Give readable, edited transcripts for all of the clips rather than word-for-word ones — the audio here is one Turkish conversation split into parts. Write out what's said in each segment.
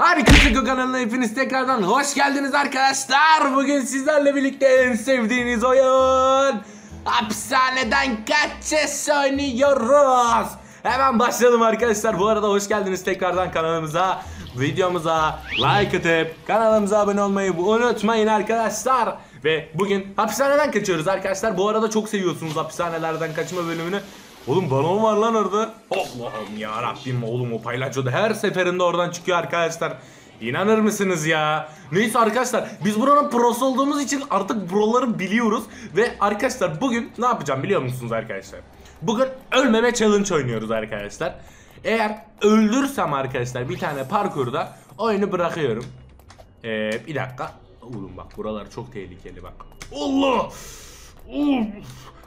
Herkese Genco kanalına hepiniz tekrardan hoş geldiniz arkadaşlar. Bugün sizlerle birlikte en sevdiğiniz oyun hapishaneden kaçış oynuyoruz. Hemen başlayalım arkadaşlar. Bu arada hoş geldiniz tekrardan kanalımıza, videomuza like atıp kanalımıza abone olmayı unutmayın arkadaşlar. Ve bugün hapishaneden kaçıyoruz arkadaşlar. Bu arada çok seviyorsunuz hapishanelerden kaçma bölümünü. Oğlum balon var lan orada. Allah'ım ya Rabbim, oğlum o paylaşıyordu. Her seferinde oradan çıkıyor arkadaşlar. İnanır mısınız ya? Neyse arkadaşlar, biz buranın prosu olduğumuz için artık buraları biliyoruz. Ve arkadaşlar bugün ne yapacağım biliyor musunuz arkadaşlar? Bugün ölmeme challenge oynuyoruz arkadaşlar. Eğer öldürsem arkadaşlar bir tane parkurda oyunu bırakıyorum. Bir dakika. Oğlum bak buralar çok tehlikeli bak. Allah! Oğlum!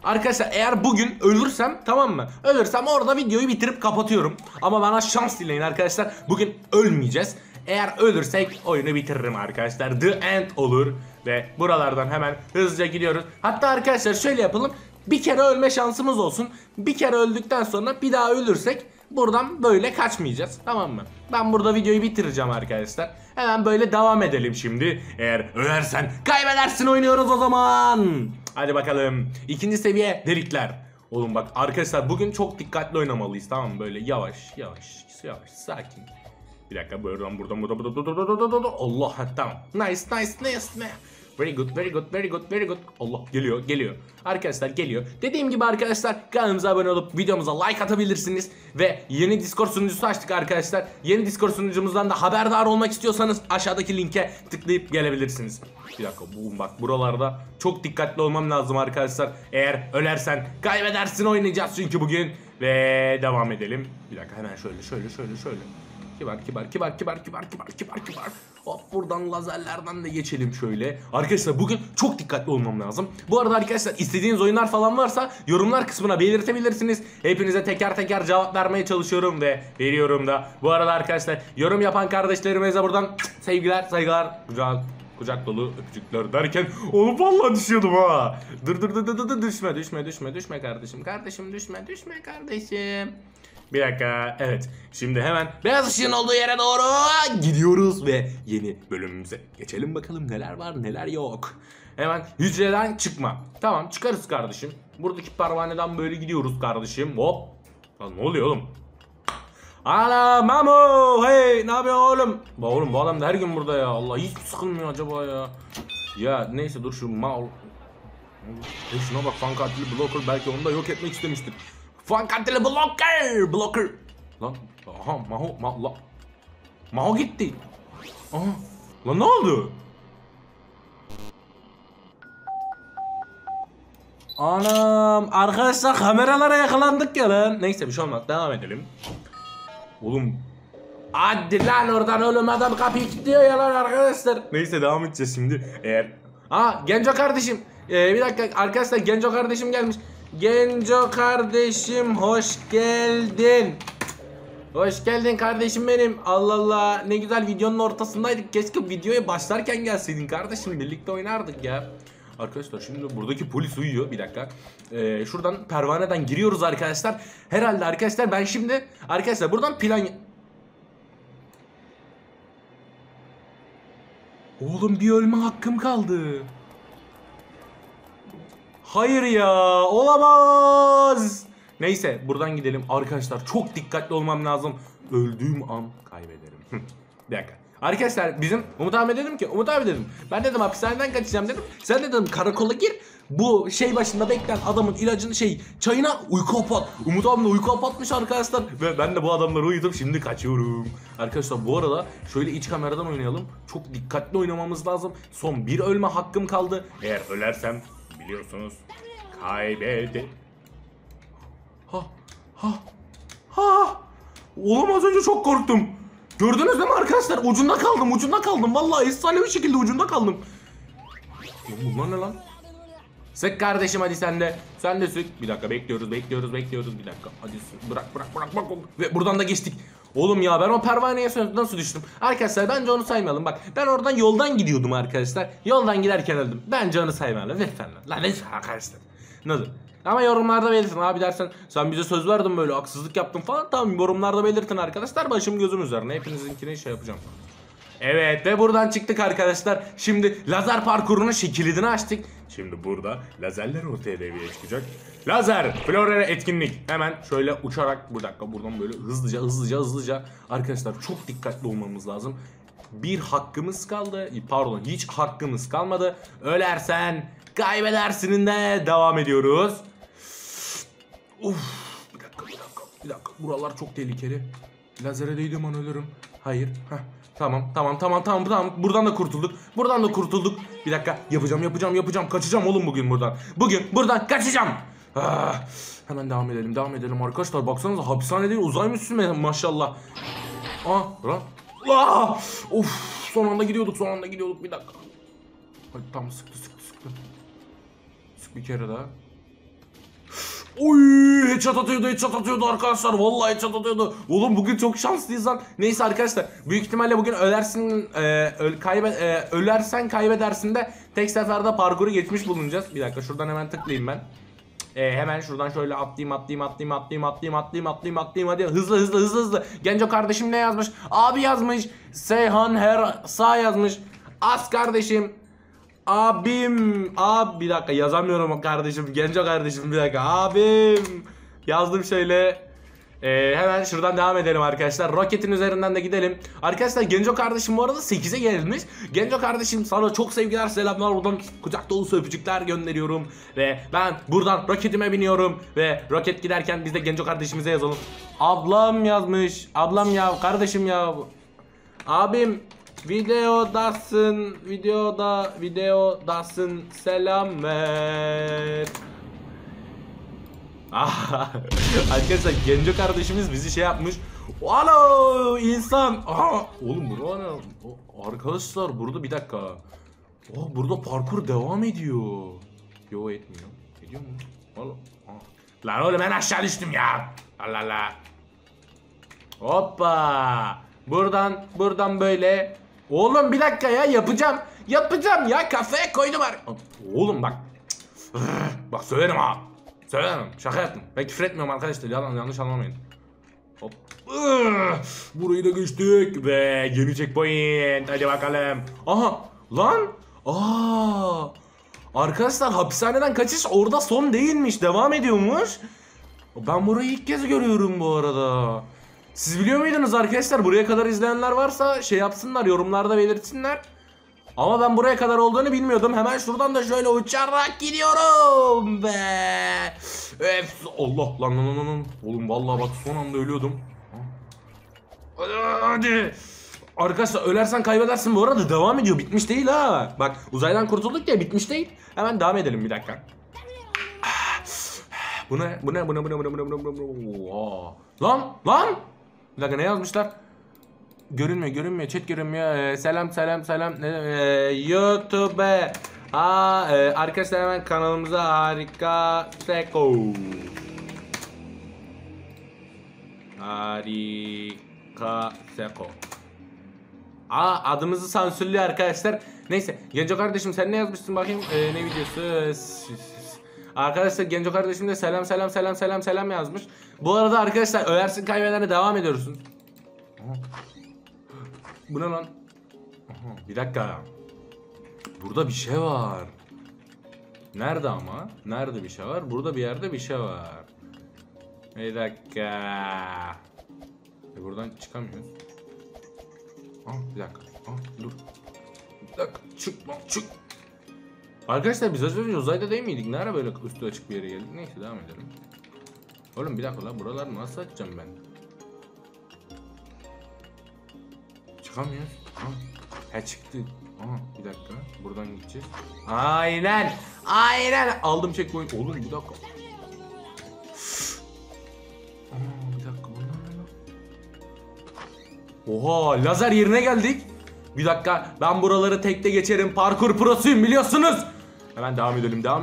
Arkadaşlar eğer bugün ölürsem, tamam mı? Ölürsem orada videoyu bitirip kapatıyorum. Ama bana şans dileyin arkadaşlar. Bugün ölmeyeceğiz. Eğer ölürsek oyunu bitiririm arkadaşlar. The end olur. Ve buralardan hemen hızlıca gidiyoruz. Hatta arkadaşlar şöyle yapalım. Bir kere ölme şansımız olsun. Bir kere öldükten sonra bir daha ölürsek buradan böyle kaçmayacağız. Tamam mı? Ben burada videoyu bitireceğim arkadaşlar. Hemen böyle devam edelim şimdi. Eğer ölersen kaybedersin oynuyoruz o zaman. Hadi bakalım. İkinci seviye delikler. Oğlum bak arkadaşlar bugün çok dikkatli oynamalıyız, tamam mı? Böyle yavaş yavaş yavaş sakin. Bir dakika, buradan Allah, tamam. Nice. Very good. Allah geliyor. Arkadaşlar geliyor. Dediğim gibi arkadaşlar kanalımıza abone olup videomuza like atabilirsiniz. Ve yeni Discord sunucusu açtık arkadaşlar. Yeni Discord sunucumuzdan da haberdar olmak istiyorsanız aşağıdaki linke tıklayıp gelebilirsiniz. Bir dakika, bak buralarda çok dikkatli olmam lazım arkadaşlar. Eğer ölersen kaybedersin oynayacağız çünkü bugün. Ve devam edelim. Bir dakika, hemen şöyle. Kibar. Hop, buradan lazerlerden de geçelim şöyle. Arkadaşlar bugün çok dikkatli olmam lazım. Bu arada arkadaşlar istediğiniz oyunlar falan varsa yorumlar kısmına belirtebilirsiniz. Hepinize teker teker cevap vermeye çalışıyorum ve veriyorum da. Bu arada arkadaşlar yorum yapan kardeşlerimize buradan sevgiler, saygılar, kucak dolu öpücükler derken oğlum vallahi düşüyordum ha. Dur düşme kardeşim. Bir dakika, evet şimdi hemen beyaz ışığın olduğu yere doğru gidiyoruz ve yeni bölümümüze geçelim bakalım neler var neler yok. Hemen hücreden çıkma, tamam çıkarız kardeşim. Buradaki pervaneden böyle gidiyoruz kardeşim, hop. Lan ne oluyor oğlum? Ana mamu, hey ne yapıyorsun oğlum? Bak oğlum bu adam da her gün burada ya, Allah hiç sıkılmıyor acaba ya. Ya neyse dur şu mal. Şuna bak, fankatli blocker belki onu da yok etmek istemiştir. Fankatli blocker. Lan aha Maho gitti. Aha. Lan ne oldu? Anam arkadaşlar kameralara yakalandık ya lan. Neyse bir şey olmaz, devam edelim. Oğlum hadi lan oradan oğlum, adam kapıyı kilitliyor ya lan arkadaşlar. Neyse devam edeceğiz şimdi eğer. Aa Genco kardeşim, bir dakika arkadaşlar Genco kardeşim gelmiş. Genco kardeşim hoş geldin. Hoş geldin kardeşim benim. Allah Allah, ne güzel videonun ortasındaydık. Keşke videoya başlarken gelseydin kardeşim, birlikte oynardık ya. Arkadaşlar şimdi buradaki polis uyuyor, bir dakika. Şuradan pervaneden giriyoruz arkadaşlar. Herhalde arkadaşlar ben şimdi arkadaşlar buradan plan. Oğlum bir ölme hakkım kaldı. Hayır ya, olamaz. Neyse buradan gidelim arkadaşlar, çok dikkatli olmam lazım. Öldüğüm an kaybederim. Bir dakika arkadaşlar, bizim Umut abi dedim ki, Umut abi dedim, ben dedim hapishaneden kaçacağım dedim. Sen dedim karakola gir, bu şey başında bekleyen adamın ilacını çayına uyku apat. Umut abi de uyku apatmış arkadaşlar. Ve ben de bu adamları uyudum, şimdi kaçıyorum. Arkadaşlar bu arada şöyle iç kameradan oynayalım. Çok dikkatli oynamamız lazım. Son bir ölme hakkım kaldı. Eğer ölersem biliyorsunuz kaybede. Ha. Oğlum az önce çok korktum. Gördünüz değil mi arkadaşlar? Ucunda kaldım. Vallahi efsane bir şekilde ucunda kaldım. Bunlar ne lan? Sık kardeşim hadi sen de. Sen de sık. Bir dakika bekliyoruz. Bir dakika. Hadi sık. Bırak. Ve buradan da geçtik. Oğlum ya ben o pervaneye nasıl düştüm? Arkadaşlar bence onu saymayalım. Bak ben oradan yoldan gidiyordum arkadaşlar. Yoldan giderken öldüm. Bence onu saymayalım. Lütfen lan. Lan lütfen arkadaşlar. Nasıl? Ama yorumlarda belirtin abi, dersen sen bize söz verdin böyle haksızlık yaptın falan. Tamam yorumlarda belirtin arkadaşlar. Başım gözüm üzerine. Hepinizinkini şey yapacağım. Evet ve buradan çıktık arkadaşlar. Şimdi lazer parkurunun şekilini açtık. Şimdi burada lazerler ortaya devreye çıkacak. Lazer florera etkinlik. Hemen şöyle uçarak bir dakika buradan böyle hızlıca. Arkadaşlar çok dikkatli olmamız lazım. Bir hakkımız kaldı. Pardon, hiç hakkımız kalmadı. Ölersen kaybedersin de devam ediyoruz. Uff. Bir dakika buralar çok tehlikeli. Lazere değdiğim an ölürüm. Hayır. Heh. Tamam. Buradan da kurtulduk. Bir dakika. Yapacağım. Kaçacağım oğlum bugün buradan. Kaçacağım. Ah. Hemen devam edelim arkadaşlar. Baksanıza hapishanede uzaymışsın maşallah. Ah. Of. Son anda gidiyorduk. Bir dakika. Hadi tam sıktı. Sık bir kere daha. Oy, headshot atıyordu arkadaşlar. Vallahi headshot atıyordu. Oğlum bugün çok şanslıyız lan. Neyse arkadaşlar, büyük ihtimalle bugün ölersen kaybedersin de tek seferde parkuru geçmiş bulunacağız. Bir dakika şuradan hemen tıklayayım ben. Hemen şuradan şöyle atlayayım. Hadi hızlı. Genco kardeşim ne yazmış? Abi yazmış. Seyhan her sağ yazmış. As kardeşim. Abim bir dakika yazamıyorum kardeşim. Genco kardeşim bir dakika. Abim yazdım şöyle. Hemen şuradan devam edelim arkadaşlar. Roketin üzerinden de gidelim. Arkadaşlar Genco kardeşim bu arada 8'e gelmiş. Genco kardeşim sana çok sevgiler, selamlar. Buradan kucak dolusu öpücükler gönderiyorum. Ve ben buradan roketime biniyorum. Ve roket giderken biz de Genco kardeşimize yazalım. Ablam yazmış. Ablam ya, kardeşim ya. Abim. Videodasın selamet. Arkadaşlar Genco kardeşimiz bizi şey yapmış. Alo insan. Oğlum burada ne? Arkadaşlar burada bir dakika. Burada parkur devam ediyor. Yo etmiyor. Ediyor mu? Alo. Lan oğlum ben aşağı düştüm ya. Allah Allah. Hoppa. Buradan böyle. Oğlum bir dakika ya, yapacağım ya, kafaya koydum oğlum bak. Bak söylerim, şaka yaptım. Ben küfür etmiyorum arkadaşlar, yanlış anlamayın. Hop. Burayı da geçtik ve yeni checkpoint. Hadi bakalım. Aha lan. Arkadaşlar hapishaneden kaçış orada son değilmiş, devam ediyormuş. Ben burayı ilk kez görüyorum bu arada. Siz biliyor muydunuz arkadaşlar? Buraya kadar izleyenler varsa şey yapsınlar, yorumlarda belirtsinler. Ama ben buraya kadar olduğunu bilmiyordum. Hemen şuradan da şöyle uçarak gidiyorum be. Allah lan. Oğlum vallahi bak son anda ölüyordum. Hadi. Arkadaşlar ölersen kaybedersin bu arada devam ediyor. Bitmiş değil ha. Bak uzaydan kurtulduk ya, bitmiş değil. Hemen devam edelim bir dakika. Bu ne? Lan. Bir dakika ne yazmışlar? Görünmüyor. Chat görünmüyor. Selam. YouTube. Arkadaşlar hemen kanalımıza Harika Seko. Adımızı sansürlüyor arkadaşlar. Neyse. Genco kardeşim sen ne yazmışsın bakayım? Ne videosu? Arkadaşlar Genco kardeşim de selam yazmış. Bu arada arkadaşlar ölersin kaybederine devam ediyorsun. Bu ne lan? Bir dakika. Burada bir şey var. Nerede ama? Nerede bir şey var? Burada bir yerde bir şey var. Bir dakika. Buradan çıkamıyoruz. Bir dakika. Dur. Bir dakika. Çık. Arkadaşlar biz az önce uzayda değil miydik? Nerede böyle üstü açık bir yere geldik? Neyse devam edelim. Oğlum bir dakika lan, buraları nasıl açacağım ben? Çıkamıyoruz. He çıktı. Bir dakika. Buradan gideceğiz. Aynen. Aldım checkpoint. Oğlum bir dakika. Bir dakika. Oha lazer yerine geldik. Bir dakika ben buraları tekte geçerim. Parkur prosuyum biliyorsunuz. Hemen devam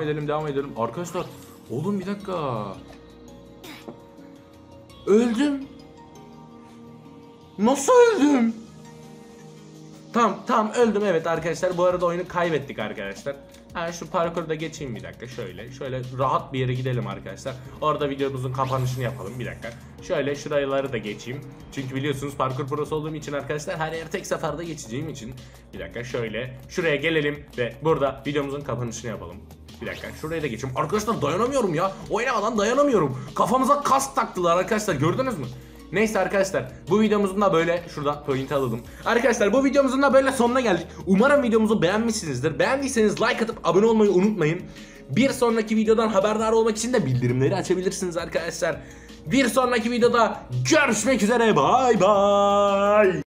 edelim. Arkadaşlar oğlum bir dakika. Öldüm. Nasıl öldüm? Tamam öldüm, evet arkadaşlar. Bu arada oyunu kaybettik arkadaşlar. Ha, şu parkuru da geçeyim bir dakika. Şöyle rahat bir yere gidelim arkadaşlar. Orada videomuzun kapanışını yapalım bir dakika. Şöyle şuraları da geçeyim. Çünkü biliyorsunuz parkur prosu olduğum için arkadaşlar her yer tek seferde geçeceğim için. Bir dakika şöyle şuraya gelelim ve burada videomuzun kapanışını yapalım. Bir dakika şuraya da geçeyim. Arkadaşlar dayanamıyorum ya. Oynamadan dayanamıyorum. Kafamıza kask taktılar arkadaşlar, gördünüz mü? Neyse arkadaşlar, bu videomuzun da böyle şurada point'i alalım. Arkadaşlar bu videomuzun da böyle sonuna geldik. Umarım videomuzu beğenmişsinizdir. Beğendiyseniz like atıp abone olmayı unutmayın. Bir sonraki videodan haberdar olmak için de bildirimleri açabilirsiniz arkadaşlar. Bir sonraki videoda görüşmek üzere. Bay bay.